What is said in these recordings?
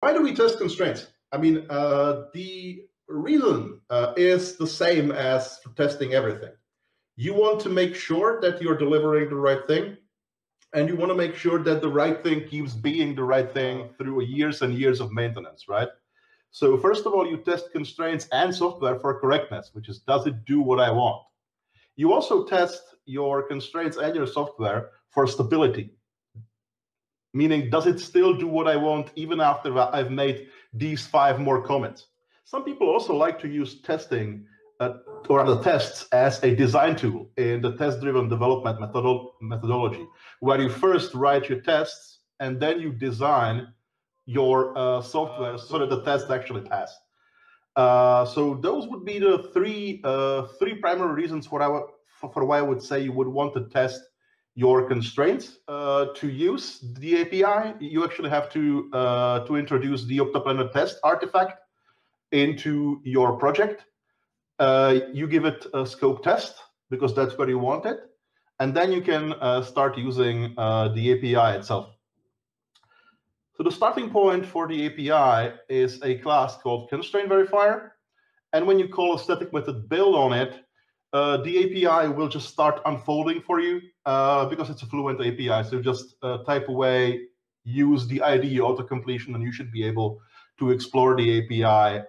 Why do we test constraints? I mean, the reason is the same as for testing everything. You want to make sure that you're delivering the right thing, and you want to make sure that the right thing keeps being the right thing through years and years of maintenance, right? So first of all, you test constraints and software for correctness, which is, does it do what I want? You also test your constraints and your software for stability, meaning, does it still do what I want even after I've made these 5 more comments? Some people also like to use testing or the tests as a design tool in the test-driven development methodology, where you first write your tests and then you design your software so that the tests actually pass. So those would be the three primary reasons for why I would say you would want to test your constraints. To use the API, you actually have to introduce the OptaPlanner test artifact into your project. You give it a scope test because that's where you want it, and then you can start using the API itself. So the starting point for the API is a class called ConstraintVerifier, and when you call a static method build on it, the API will just start unfolding for you because it's a fluent API. So just type away, use the IDE auto-completion, and you should be able to explore the API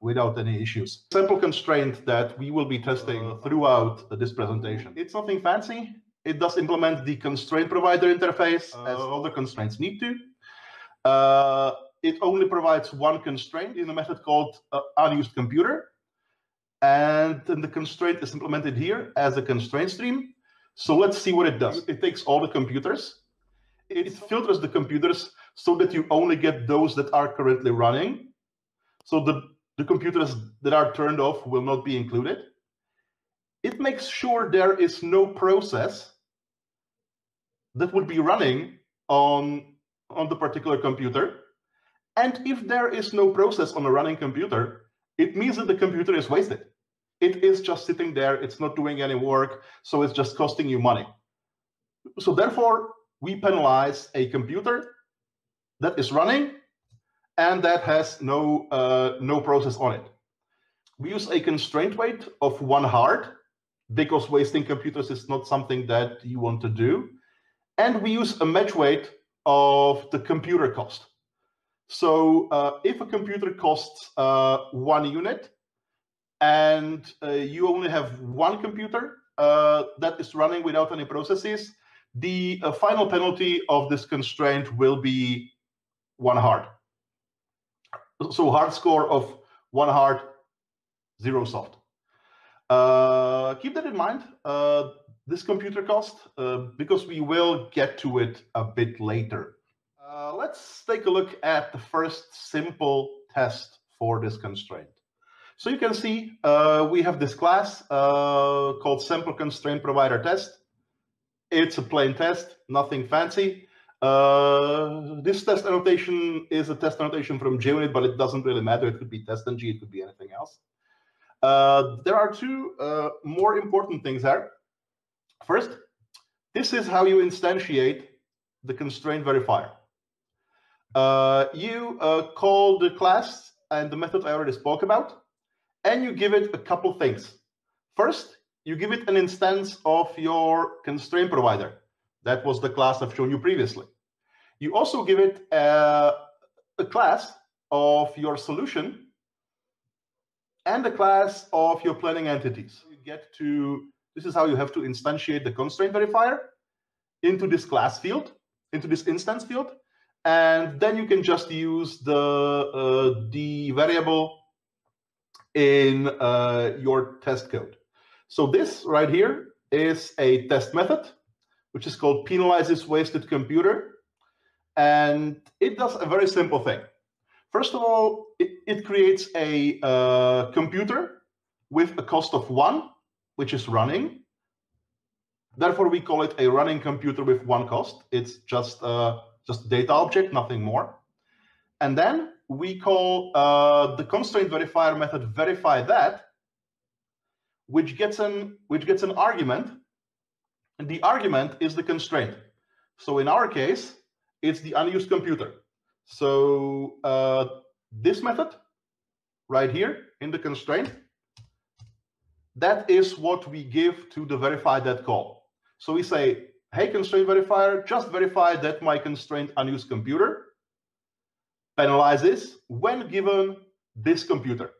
without any issues. Simple constraint that we will be testing throughout this presentation. It's nothing fancy. It does implement the constraint provider interface as all the constraints need to. It only provides one constraint in a method called unused computer. And then the constraint is implemented here as a constraint stream. So let's see what it does. It takes all the computers. It filters the computers so that you only get those that are currently running. So the computers that are turned off will not be included. It makes sure there is no process that would be running on the particular computer. And if there is no process on a running computer, it means that the computer is wasted. It is just sitting there. It's not doing any work. So it's just costing you money. So therefore, we penalize a computer that is running and that has no process on it. We use a constraint weight of 1 hard because wasting computers is not something that you want to do. And we use a match weight of the computer cost. So if a computer costs 1 unit and you only have 1 computer that is running without any processes, the final penalty of this constraint will be 1 hard. So hard score of 1 hard, 0 soft. Keep that in mind, this computer cost, because we will get to it a bit later. Let's take a look at the first simple test for this constraint. So you can see we have this class called Simple Constraint Provider Test. It's a plain test, nothing fancy. This test annotation is a test annotation from JUnit, but it doesn't really matter. It could be testng, it could be anything else. There are 2 more important things here. First, this is how you instantiate the constraint verifier. You call the class and the method I already spoke about, and you give it a couple things. First, you give it an instance of your constraint provider. That was the class I've shown you previously. You also give it a class of your solution and a class of your planning entities. You get to, this is how you have to instantiate the constraint verifier into this class field, into this instance field. And then you can just use the variable in your test code. So this right here is a test method, which is called penalizesWastedComputer. And it does a very simple thing. First of all, it creates a computer with a cost of 1, which is running. Therefore, we call it a running computer with 1 cost. It's just a data object, nothing more. And then we call the constraint verifier method verify that, which gets an argument, and the argument is the constraint. So in our case, it's the unused computer. So this method right here in the constraint, that is what we give to the verify that call. So we say, hey, constraint verifier, just verify that my constraint unused computer penalizes when given this computer.